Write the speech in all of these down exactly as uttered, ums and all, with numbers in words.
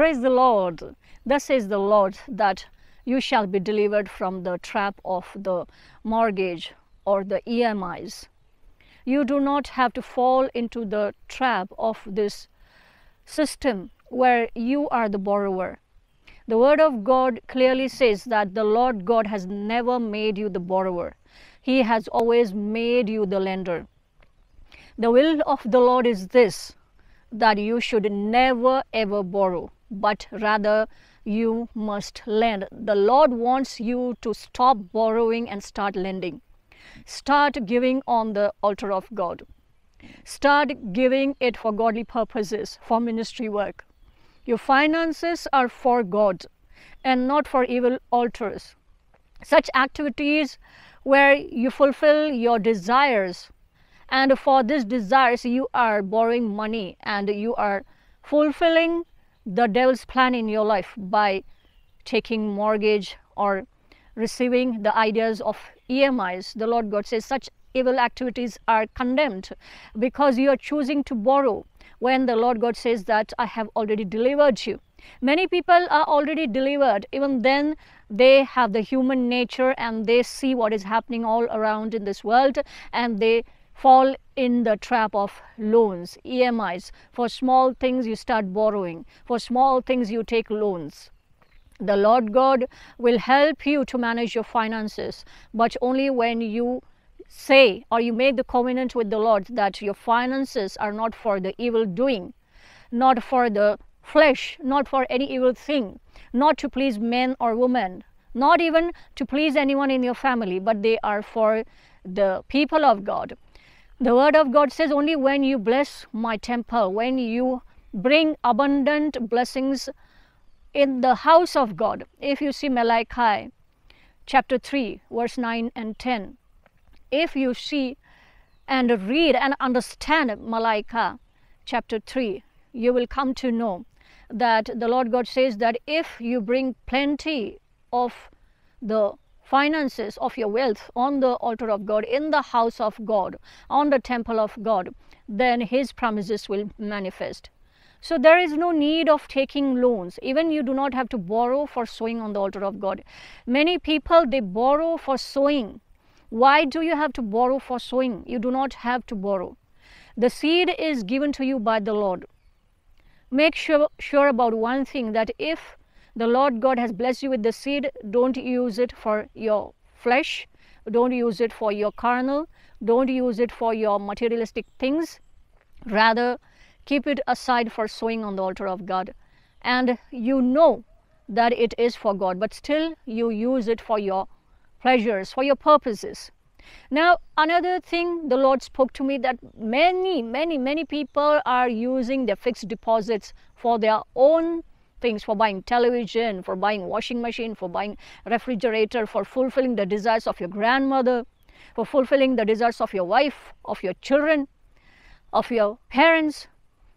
Praise the Lord. Thus says the Lord, that you shall be delivered from the trap of the mortgage or the E M Is. You do not have to fall into the trap of this system where you are the borrower. The Word of God clearly says that the Lord God has never made you the borrower. He has always made you the lender. The will of the Lord is this, that you should never ever borrow, but rather you must lend. The Lord wants you to stop borrowing and start lending. Start giving on the altar of God. Start giving it for godly purposes, for ministry work. Your finances are for God and not for evil altars. Such activities where you fulfill your desires, and for these desires you are borrowing money, and you are fulfilling the devil's plan in your life by taking mortgage or receiving the ideas of E M Is. The Lord God says such evil activities are condemned because you are choosing to borrow, when the Lord God says that I have already delivered you. Many people are already delivered. Even then, they have the human nature and they see what is happening all around in this world, and they fall in the trap of loans, E M Is. For small things you start borrowing, for small things you take loans. The Lord God will help you to manage your finances, but only when you say or you make the covenant with the Lord that your finances are not for the evil doing, not for the flesh, not for any evil thing, not to please men or women, not even to please anyone in your family, but they are for the people of God. The Word of God says only when you bless my temple, when you bring abundant blessings in the house of God. If you see Malachi chapter three, verse nine and ten, if you see and read and understand Malachi chapter three, you will come to know that the Lord God says that if you bring plenty of the finances of your wealth on the altar of God, in the house of God, on the temple of God, then His promises will manifest. So there is no need of taking loans. Even you do not have to borrow for sowing on the altar of God. Many people, they borrow for sowing. Why do you have to borrow for sowing? You do not have to borrow. The seed is given to you by the Lord. Make sure, sure about one thing, that if the Lord God has blessed you with the seed, don't use it for your flesh. Don't use it for your carnal. Don't use it for your materialistic things. Rather, keep it aside for sowing on the altar of God, and you know that it is for God, but still you use it for your pleasures, for your purposes. Now, another thing the Lord spoke to me, that many, many, many people are using their fixed deposits for their own things, for buying television, for buying washing machine, for buying refrigerator, for fulfilling the desires of your grandmother, for fulfilling the desires of your wife, of your children, of your parents.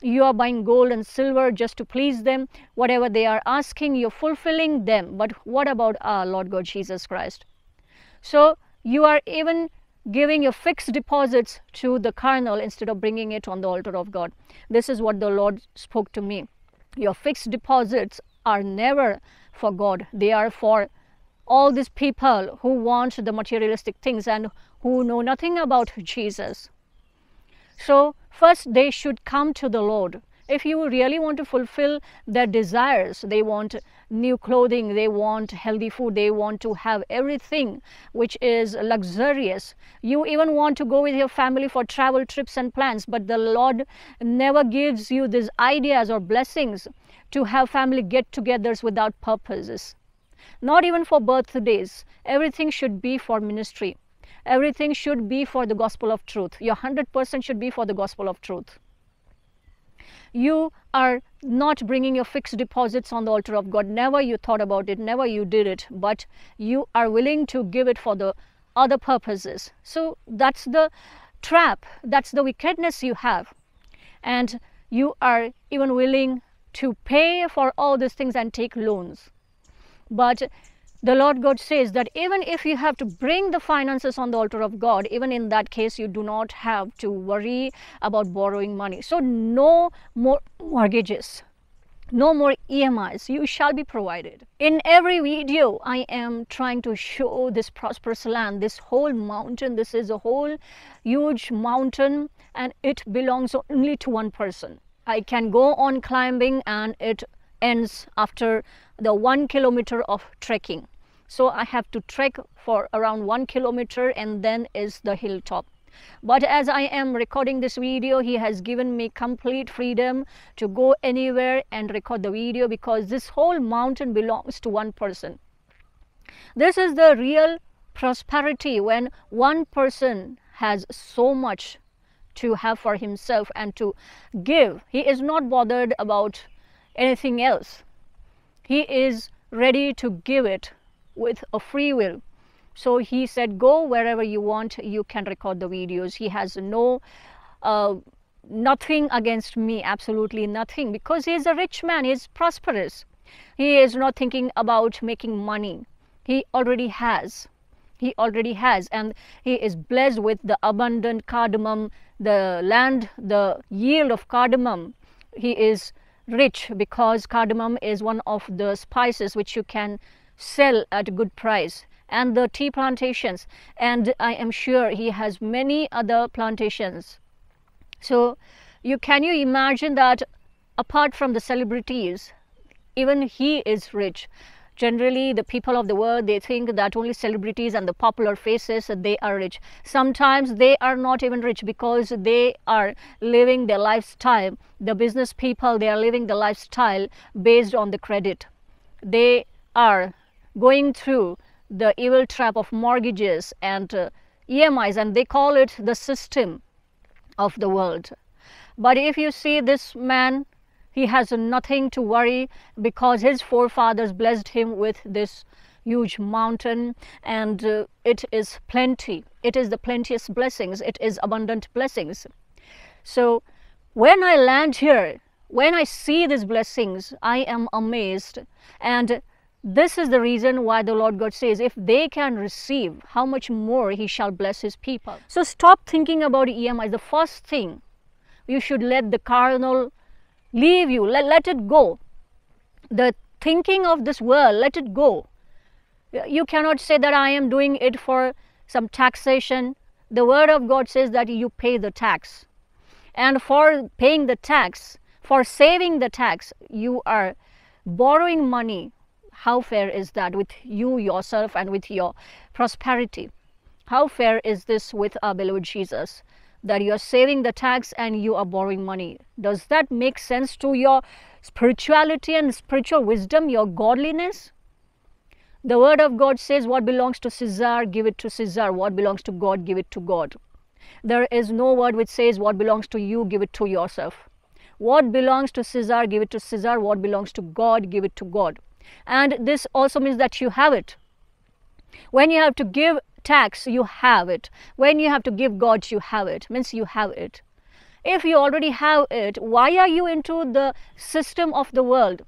You are buying gold and silver just to please them. Whatever they are asking, you're fulfilling them. But what about our Lord God Jesus Christ? So you are even giving your fixed deposits to the carnal instead of bringing it on the altar of God. This is what the Lord spoke to me. Your fixed deposits are never for God. They are for all these people who want the materialistic things and who know nothing about Jesus. So first they should come to the Lord. If you really want to fulfill their desires, they want new clothing, they want healthy food, they want to have everything which is luxurious. You even want to go with your family for travel trips and plans, but the Lord never gives you these ideas or blessings to have family get-togethers without purposes. Not even for birthdays. Everything should be for ministry. Everything should be for the gospel of truth. Your one hundred percent should be for the gospel of truth. You are not bringing your fixed deposits on the altar of God. Never you thought about it. Never you did it. But you are willing to give it for the other purposes. So that's the trap. That's the wickedness you have. And you are even willing to pay for all these things and take loans. But the Lord God says that even if you have to bring the finances on the altar of God, even in that case, you do not have to worry about borrowing money. So no more mortgages, no more E M Is you shall be provided. In every video I am trying to show this prosperous land, this whole mountain. This is a whole huge mountain and it belongs only to one person. I can go on climbing and it ends after the one kilometer of trekking. So I have to trek for around one kilometer and then is the hilltop. But as I am recording this video, he has given me complete freedom to go anywhere and record the video because this whole mountain belongs to one person. This is the real prosperity when one person has so much to have for himself and to give. He is not bothered about anything else. He is ready to give it with a free will. So he said, go wherever you want, you can record the videos. He has no, uh, nothing against me, absolutely nothing, because he is a rich man, he is prosperous. He is not thinking about making money. He already has, he already has, and he is blessed with the abundant cardamom, the land, the yield of cardamom. He is rich because cardamom is one of the spices which you can sell at a good price. And the tea plantations, and I am sure he has many other plantations. So you can you imagine that apart from the celebrities, even he is rich. Generally the people of the world, they think that only celebrities and the popular faces, they are rich. Sometimes they are not even rich because they are living their lifestyle. The business people, they are living the lifestyle based on the credit. They are going through the evil trap of mortgages and uh, E M Is, and they call it the system of the world. But if you see this man, he has nothing to worry because his forefathers blessed him with this huge mountain, and uh, it is plenty. It is the plenteous blessings. It is abundant blessings. So when I land here, when I see these blessings, I am amazed. And this is the reason why the Lord God says, if they can receive, how much more he shall bless his people. So stop thinking about E M Is. The first thing, you should let the carnal leave you. Let, let it go. The thinking of this world, let it go. You cannot say that I am doing it for some taxation. The word of God says that you pay the tax. And for paying the tax, for saving the tax, you are borrowing money. How fair is that with you, yourself, and with your prosperity? How fair is this with our beloved Jesus, that you are saving the tax and you are borrowing money? Does that make sense to your spirituality and spiritual wisdom, your godliness? The word of God says, what belongs to Caesar, give it to Caesar. What belongs to God, give it to God. There is no word which says, what belongs to you, give it to yourself. What belongs to Caesar, give it to Caesar. What belongs to God, give it to God. And this also means that you have it. When you have to give tax, you have it. When you have to give God, you have it. Means you have it. If you already have it, why are you into the system of the world?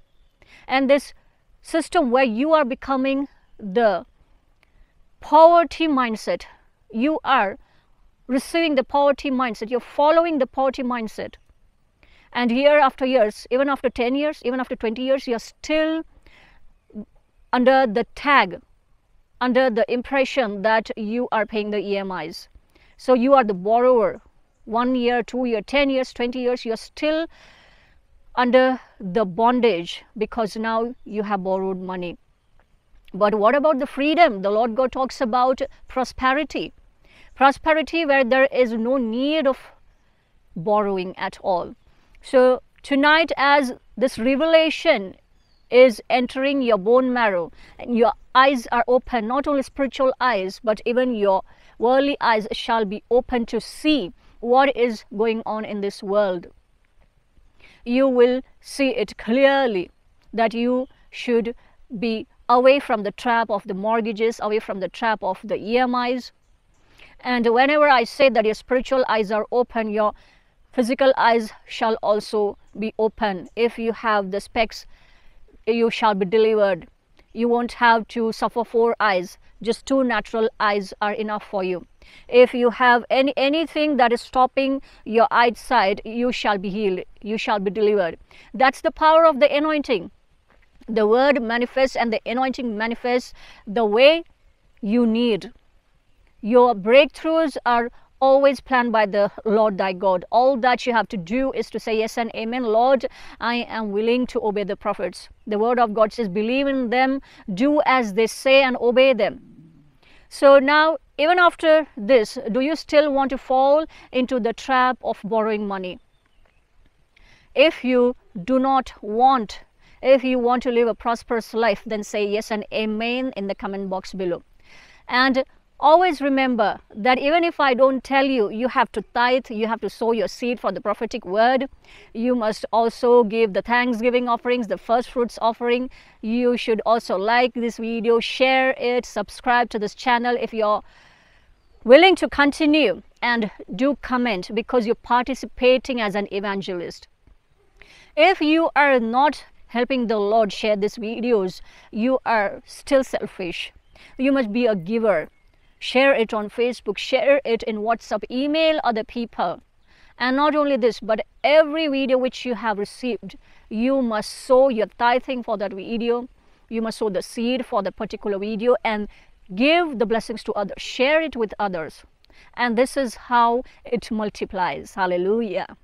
And this system where you are becoming the poverty mindset. You are receiving the poverty mindset. You're following the poverty mindset. And year after years, even after ten years, even after twenty years, you're still under the tag, under the impression that you are paying the E M Is. So you are the borrower. One year, two year, ten years, twenty years, you are still under the bondage because now you have borrowed money. But what about the freedom? The Lord God talks about prosperity. Prosperity where there is no need of borrowing at all. So tonight, as this revelation is entering your bone marrow and your eyes are open, not only spiritual eyes but even your worldly eyes shall be open to see what is going on in this world. You will see it clearly that you should be away from the trap of the mortgages, away from the trap of the E M Is. And whenever I say that your spiritual eyes are open, your physical eyes shall also be open. If you have the specs, you shall be delivered. you won't have to suffer four eyes. Just two natural eyes are enough for you. If you have any anything that is stopping your eyesight, you shall be healed, you shall be delivered. That's the power of the anointing. The word manifests and the anointing manifests the way you need. Your breakthroughs are always planned by the Lord thy God. All that you have to do is to say yes and amen. Lord, I am willing to obey the prophets. The word of God says, believe in them, do as they say and obey them. So now, even after this, do you still want to fall into the trap of borrowing money? If you do not want, if you want to live a prosperous life, then say yes and amen in the comment box below. And always remember that even if I don't tell you, you have to tithe, you have to sow your seed for the prophetic word. You must also give the thanksgiving offerings, the first fruits offering. You should also like this video, share it, subscribe to this channel if you're willing to continue, and do comment because you're participating as an evangelist. If you are not helping the Lord share these videos, you are still selfish. You must be a giver. Share it on Facebook, share it in WhatsApp, email other people. And not only this, but every video which you have received, you must sow your tithing for that video. You must sow the seed for the particular video and give the blessings to others. Share it with others. And this is how it multiplies. Hallelujah.